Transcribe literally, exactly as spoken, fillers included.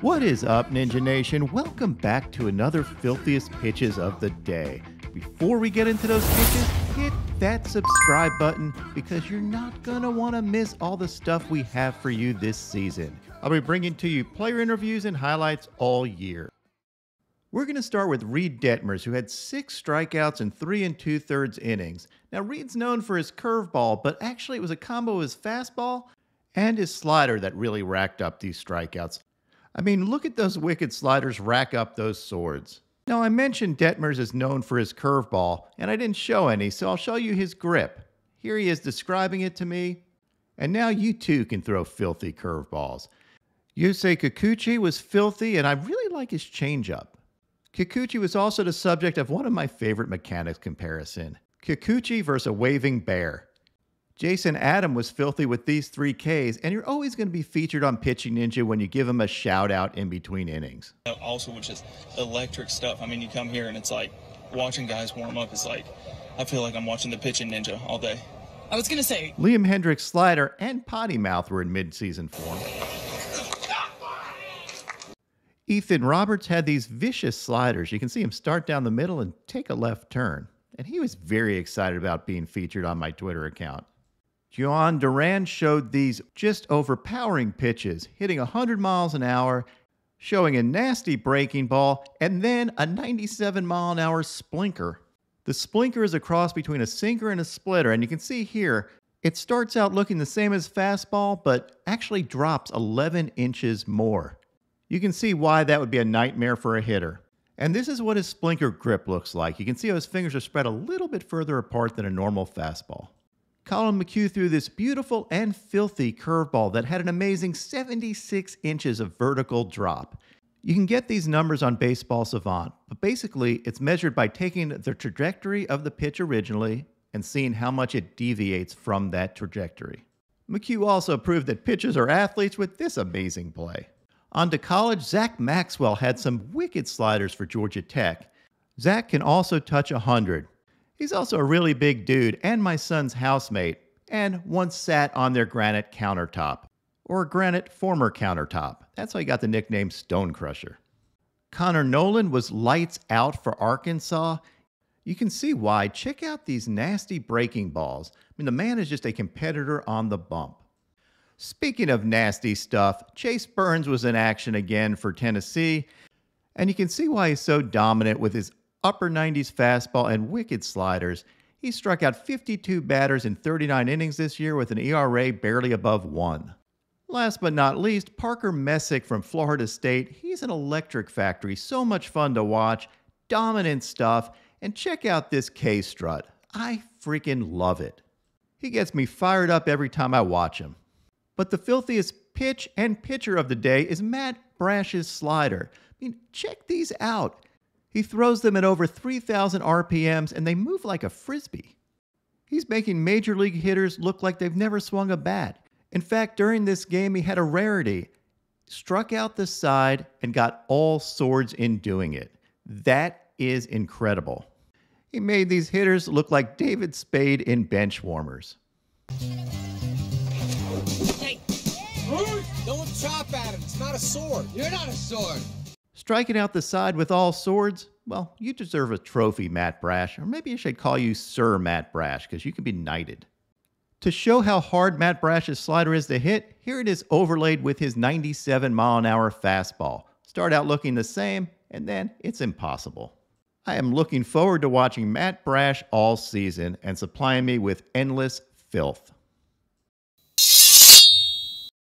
What is up, Ninja Nation? Welcome back to another Filthiest Pitches of the Day. Before we get into those pitches, hit that subscribe button because you're not gonna wanna miss all the stuff we have for you this season. I'll be bringing to you player interviews and highlights all year. We're gonna start with Reid Detmers, who had six strikeouts in three and two thirds innings. Now, Reid's known for his curveball, but actually it was a combo of his fastball and his slider that really racked up these strikeouts. I mean, look at those wicked sliders rack up those swords. Now, I mentioned Detmers is known for his curveball, and I didn't show any, so I'll show you his grip. Here he is describing it to me. And now you too can throw filthy curveballs. Yusei Kikuchi was filthy, and I really like his changeup. Kikuchi was also the subject of one of my favorite mechanics comparison, Kikuchi versus a waving bear. Jason Adam was filthy with these three Ks, and you're always going to be featured on Pitching Ninja when you give him a shout-out in between innings. Also, which is electric stuff. I mean, you come here, and it's like watching guys warm up is like, I feel like I'm watching the Pitching Ninja all day. I was going to say... Liam Hendriks' slider and potty mouth were in mid-season form. Ethan Roberts had these vicious sliders. You can see him start down the middle and take a left turn. And he was very excited about being featured on my Twitter account. Jhoan Duran showed these just overpowering pitches, hitting one hundred miles an hour, showing a nasty breaking ball, and then a ninety-seven mile an hour splinker. The splinker is a cross between a sinker and a splitter, and you can see here, it starts out looking the same as fastball, but actually drops eleven inches more. You can see why that would be a nightmare for a hitter. And this is what his splinker grip looks like. You can see how his fingers are spread a little bit further apart than a normal fastball. Colin McHugh threw this beautiful and filthy curveball that had an amazing seventy-six inches of vertical drop. You can get these numbers on Baseball Savant, but basically it's measured by taking the trajectory of the pitch originally and seeing how much it deviates from that trajectory. McHugh also proved that pitchers are athletes with this amazing play. On to college, Zach Maxwell had some wicked sliders for Georgia Tech. Zach can also touch one hundred. He's also a really big dude and my son's housemate, and once sat on their granite countertop, or granite former countertop. That's how he got the nickname Stone Crusher. Connor Noland was lights out for Arkansas. You can see why. Check out these nasty breaking balls. I mean, the man is just a competitor on the bump. Speaking of nasty stuff, Chase Burnes was in action again for Tennessee, and you can see why he's so dominant with his upper nineties fastball and wicked sliders. He struck out fifty-two batters in thirty-nine innings this year with an E R A barely above one. Last but not least, Parker Messick from Florida State. He's an electric factory, so much fun to watch, dominant stuff, and check out this K-strut. I freaking love it. He gets me fired up every time I watch him. But the filthiest pitch and pitcher of the day is Matt Brash's slider. I mean, check these out. He throws them at over three thousand R P Ms, and they move like a frisbee. He's making major league hitters look like they've never swung a bat. In fact, during this game, he had a rarity. Struck out the side and got all swords in doing it. That is incredible. He made these hitters look like David Spade in bench warmers. Hey, don't chop at him. It's not a sword. You're not a sword. Striking out the side with all swords? Well, you deserve a trophy, Matt Brash, or maybe I should call you Sir Matt Brash because you can be knighted. To show how hard Matt Brash's slider is to hit, here it is overlaid with his ninety-seven mile an hour fastball. Start out looking the same, and then it's impossible. I am looking forward to watching Matt Brash all season and supplying me with endless filth.